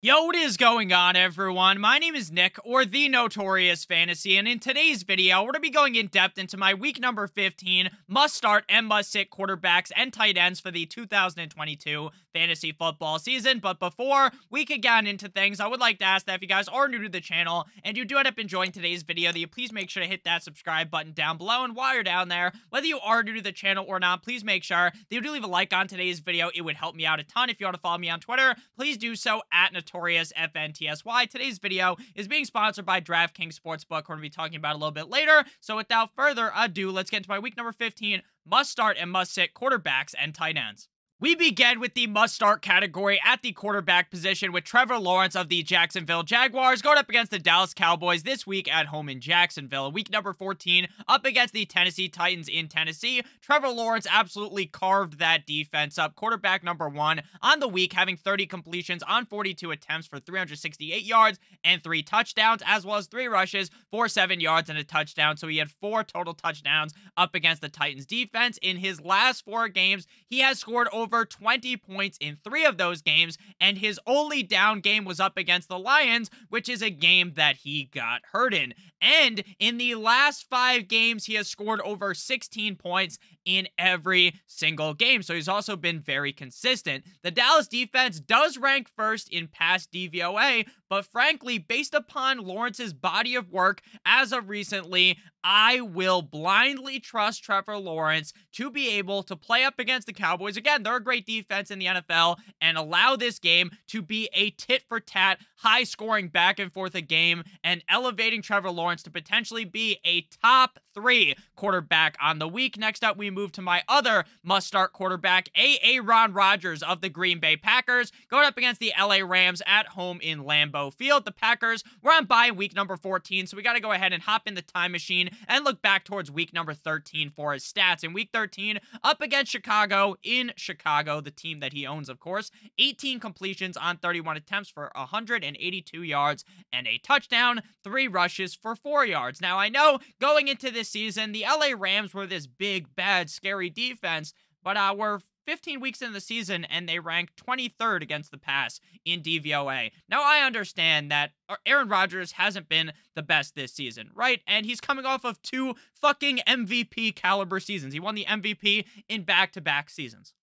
Yo, what is going on, everyone? My name is Nick, or the Notorious Fantasy, and in today's video, we're going to be going in depth into my week number 15 must-start and must-sit quarterbacks and tight ends for the 2022 fantasy football season. But before we could get into things, I would like to ask that if you guys are new to the channel and you do end up enjoying today's video, that you please make sure to hit that subscribe button down below. And while you're down there, whether you are new to the channel or not, please make sure that you do leave a like on today's video. It would help me out a ton. If you want to follow me on Twitter, please do so at NotoriousFNTSY. Today's video is being sponsored by DraftKings Sportsbook. We're going to be talking about a little bit later. So without further ado, let's get into my week number 15 must-start and must-sit quarterbacks and tight ends. We begin with the must-start category at the quarterback position with Trevor Lawrence of the Jacksonville Jaguars going up against the Dallas Cowboys this week at home in Jacksonville. Week number 14 up against the Tennessee Titans in Tennessee. Trevor Lawrence absolutely carved that defense up. Quarterback number one on the week, having 30 completions on 42 attempts for 368 yards and 3 touchdowns, as well as 3 rushes for 7 yards and a touchdown. So he had 4 total touchdowns up against the Titans defense. In his last 4 games, he has scored over 20 points in 3 of those games, and his only down game was up against the Lions, which is a game that he got hurt in. And in the last 5 games, he has scored over 16 points in every single game, so he's also been very consistent. The Dallas defense does rank first in pass DVOA, but frankly, based upon Lawrence's body of work as of recently, I will blindly trust Trevor Lawrence to be able to play up against the Cowboys. Again, they're a great defense in the NFL, and allow this game to be a tit-for-tat, high-scoring back-and-forth a game, and elevating Trevor Lawrence to potentially be a top 3 quarterback on the week. Next up, we move to my other must-start quarterback, Aaron Rodgers of the Green Bay Packers, going up against the L.A. Rams at home in Lambeau Field. The Packers were on bye week number 14, so we got to go ahead and hop in the time machine and look back towards week number 13 for his stats. In week 13, up against Chicago in Chicago, the team that he owns, of course, 18 completions on 31 attempts for 182 yards and a touchdown, 3 rushes for 4 yards. Now, I know going into this season, the LA Rams were this big, bad, scary defense, but we're 15 weeks into the season, and they ranked 23rd against the pass in DVOA. Now, I understand that Aaron Rodgers hasn't been the best this season, right? And he's coming off of 2 fucking MVP caliber seasons. He won the MVP in back-to-back seasons.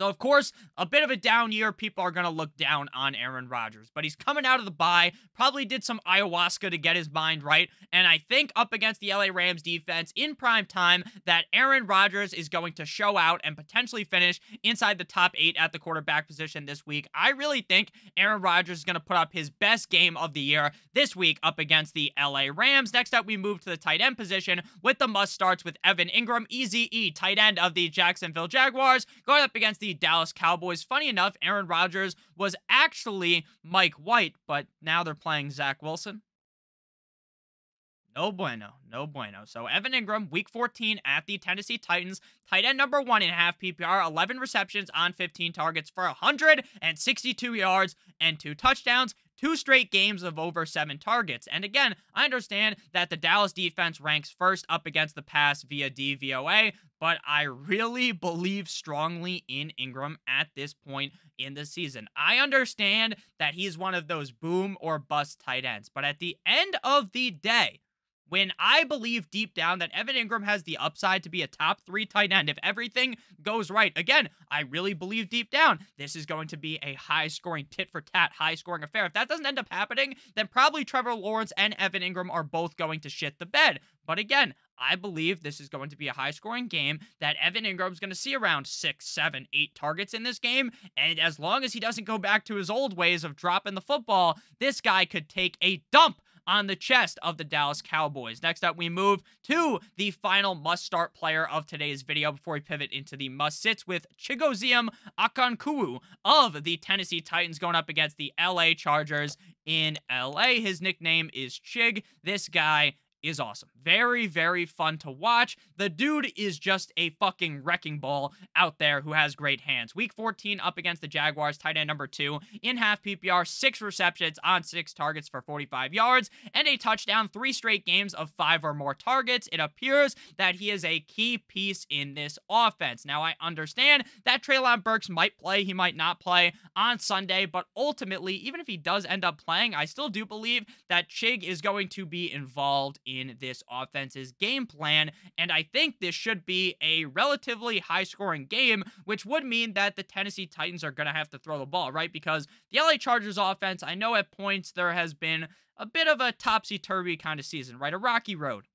So, of course, a bit of a down year. People are going to look down on Aaron Rodgers. But he's coming out of the bye, probably did some ayahuasca to get his mind right. And I think up against the LA Rams defense in prime time that Aaron Rodgers is going to show out and potentially finish inside the top 8 at the quarterback position this week. I really think Aaron Rodgers is going to put up his best game of the year this week up against the LA Rams. Next up, we move to the tight end position with the must-starts with Evan Engram, EZE, tight end of the Jacksonville Jaguars, going up against the Dallas Cowboys. Funny enough, Aaron Rodgers was actually Mike White, but now they're playing Zach Wilson. No bueno, no bueno. So Evan Engram, week 14 at the Tennessee Titans, tight end number 1 in half PPR, 11 receptions on 15 targets for 162 yards and 2 touchdowns. 2 straight games of over 7 targets. And again, I understand that the Dallas defense ranks first up against the pass via DVOA, but I really believe strongly in Engram at this point in the season. I understand that he's one of those boom or bust tight ends, but at the end of the day, when I believe deep down that Evan Engram has the upside to be a top 3 tight end, if everything goes right, again, I really believe deep down this is going to be a high-scoring, tit-for-tat, high-scoring affair. If that doesn't end up happening, then probably Trevor Lawrence and Evan Engram are both going to shit the bed. But again, I believe this is going to be a high-scoring game, that Evan Ingram's going to see around 6, 7, 8 targets in this game, and as long as he doesn't go back to his old ways of dropping the football, this guy could take a dump on the chest of the Dallas Cowboys. Next up, we move to the final must-start player of today's video before we pivot into the must-sits with Chigoziem Akanku of the Tennessee Titans going up against the LA Chargers in LA. His nickname is Chig. This guy is awesome. Very, very fun to watch. The dude is just a fucking wrecking ball out there who has great hands. Week 14 up against the Jaguars, tight end #2 in half PPR, 6 receptions on 6 targets for 45 yards and a touchdown, 3 straight games of 5 or more targets. It appears that he is a key piece in this offense. Now, I understand that Trelon Burks might play, he might not play on Sunday, but ultimately, even if he does end up playing, I still do believe that Chig is going to be involved in this offense's game plan, and I think this should be a relatively high-scoring game, which would mean that the Tennessee Titans are going to have to throw the ball, right? Because the LA Chargers offense, I know at points there has been a bit of a topsy-turvy kind of season, right? A rocky road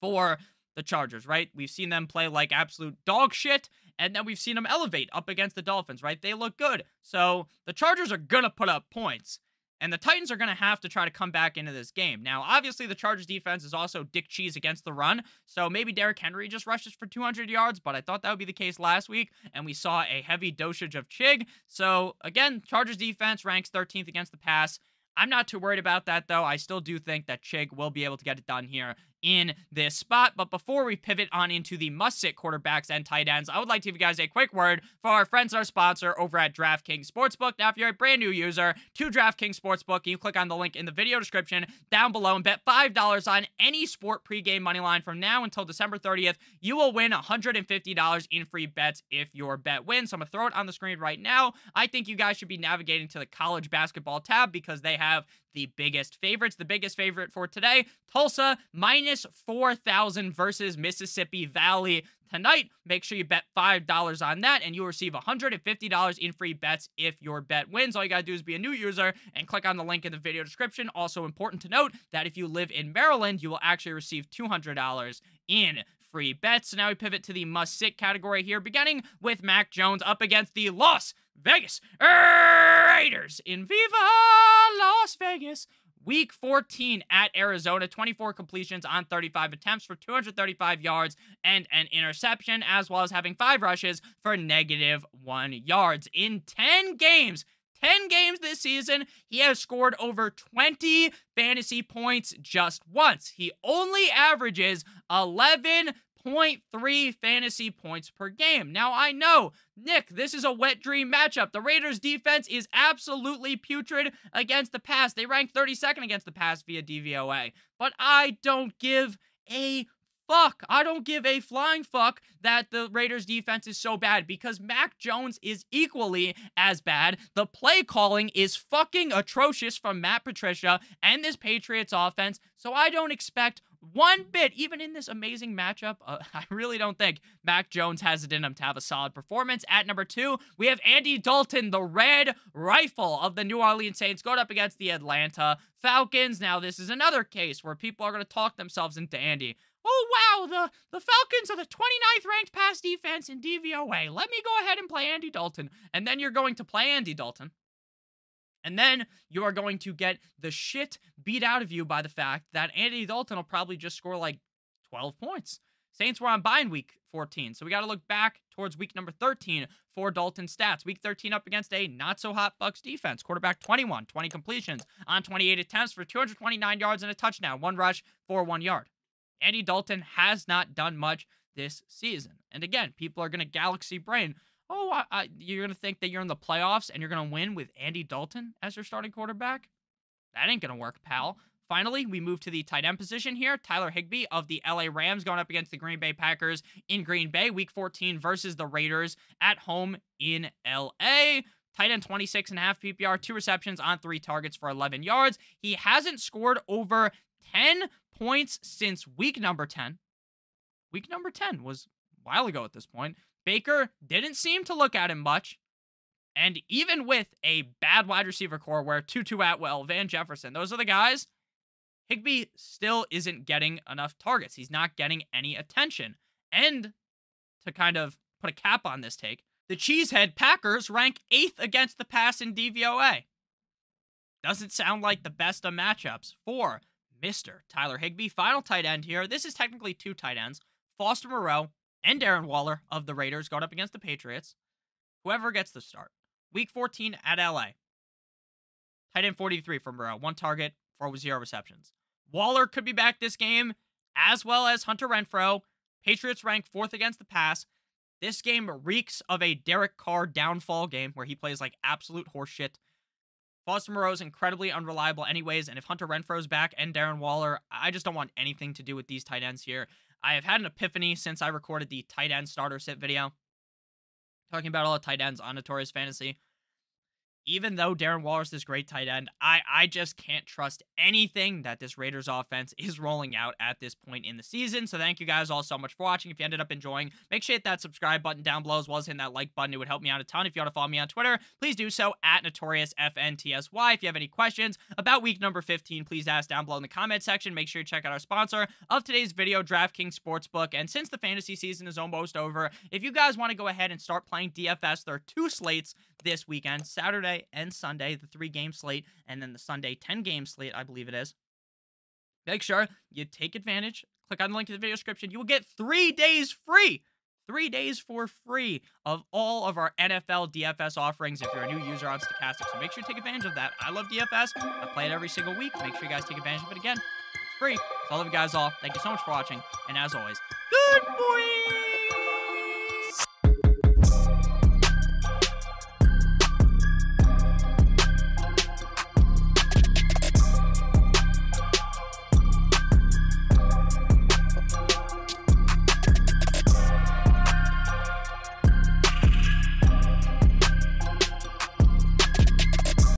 for the Chargers, right? We've seen them play like absolute dog shit, and then we've seen them elevate up against the Dolphins, right? They look good. So the Chargers are going to put up points, and the Titans are going to have to try to come back into this game. Now, obviously, the Chargers defense is also dick cheese against the run, so maybe Derrick Henry just rushes for 200 yards, but I thought that would be the case last week, and we saw a heavy dosage of Chig. So, again, Chargers defense ranks 13th against the pass. I'm not too worried about that, though. I still do think that Chig will be able to get it done here in this spot. But before we pivot on into the must-sit quarterbacks and tight ends, I would like to give you guys a quick word for our friends and our sponsor over at DraftKings Sportsbook. Now, if you're a brand new user to DraftKings Sportsbook, you click on the link in the video description down below and bet $5 on any sport pregame money line from now until December 30th. You will win $150 in free bets if your bet wins. So I'm going to throw it on the screen right now. I think you guys should be navigating to the college basketball tab because they have the biggest favorites. The biggest favorite for today, Tulsa, -4,000 versus Mississippi Valley tonight. Make sure you bet $5 on that, and you'll receive $150 in free bets if your bet wins. All you gotta do is be a new user and click on the link in the video description. Also important to note that if you live in Maryland, you will actually receive $200 in free bets. So now we pivot to the must-sit category here, beginning with Mac Jones up against the Las Vegas Raiders in Viva Las Vegas. Week 14 at Arizona, 24 completions on 35 attempts for 235 yards and an interception, as well as having 5 rushes for -1 yards. In 10 games this season, he has scored over 20 fantasy points just once. He only averages 11.3 fantasy points per game. Now, I know, Nick, this is a wet dream matchup. The Raiders' defense is absolutely putrid against the pass. They rank 32nd against the pass via DVOA. But I don't give a fuck. I don't give a flying fuck that the Raiders' defense is so bad because Mac Jones is equally as bad. The play calling is fucking atrocious from Matt Patricia and this Patriots offense, so I don't expect one bit, even in this amazing matchup, I really don't think Mac Jones has it in him to have a solid performance. At #2, we have Andy Dalton, the red rifle of the New Orleans Saints, going up against the Atlanta Falcons. Now, this is another case where people are going to talk themselves into Andy. Oh, wow, the Falcons are the 29th ranked pass defense in DVOA. Let me go ahead and play Andy Dalton. And then you're going to play Andy Dalton. And then you are going to get the shit beat out of you by the fact that Andy Dalton will probably just score like 12 points. Saints were on bye in week 14, so we got to look back towards week number 13 for Dalton's stats. Week 13 up against a not-so-hot Bucs defense. Quarterback 21, 20 completions on 28 attempts for 229 yards and a touchdown. 1 rush for 1 yard. Andy Dalton has not done much this season. And again, people are going to galaxy brain. Oh, you're going to think that you're in the playoffs and you're going to win with Andy Dalton as your starting quarterback? That ain't going to work, pal. Finally, we move to the tight end position here. Tyler Higbee of the L.A. Rams going up against the Green Bay Packers in Green Bay. Week 14 versus the Raiders at home in L.A. Tight end 26 and a half PPR, 2 receptions on 3 targets for 11 yards. He hasn't scored over 10 points since week number 10. Week number 10 was a while ago at this point. Baker didn't seem to look at him much. And even with a bad wide receiver core where Tutu Atwell, Van Jefferson, those are the guys, Higbee still isn't getting enough targets. He's not getting any attention. And to kind of put a cap on this take, the Cheesehead Packers rank 8th against the pass in DVOA. Doesn't sound like the best of matchups for Mr. Tyler Higbee. Final tight end here. This is technically 2 tight ends. Foster Moreau and Darren Waller of the Raiders going up against the Patriots. Whoever gets the start. Week 14 at LA. Tight end 43 for Moreau. 1 target, 4 with 0 receptions. Waller could be back this game, as well as Hunter Renfrow. Patriots rank 4th against the pass. This game reeks of a Derek Carr downfall game where he plays like absolute horseshit. Foster Moreau is incredibly unreliable anyways, and if Hunter Renfrow's back and Darren Waller, I just don't want anything to do with these tight ends here. I have had an epiphany since I recorded the tight end starter sit video, talking about all the tight ends on Notorious Fantasy. Even though Darren Waller's this great tight end, I just can't trust anything that this Raiders offense is rolling out at this point in the season. So thank you guys all so much for watching. If you ended up enjoying, make sure you hit that subscribe button down below, as well as hitting that like button. It would help me out a ton. If you want to follow me on Twitter, please do so at NotoriousFNTSY. If you have any questions about week number 15, please ask down below in the comment section. Make sure you check out our sponsor of today's video, DraftKings Sportsbook. And since the fantasy season is almost over, if you guys want to go ahead and start playing DFS, there are 2 slates this weekend, Saturday and Sunday, the 3-game slate, and then the Sunday 10-game slate, I believe it is. Make sure you take advantage. Click on the link in the video description. You will get 3 days free. 3 days for free of all of our NFL DFS offerings if you're a new user on Stochastic. So make sure you take advantage of that. I love DFS. I play it every single week. Make sure you guys take advantage of it again. It's free. So I love you guys all. Thank you so much for watching. And as always, good boy.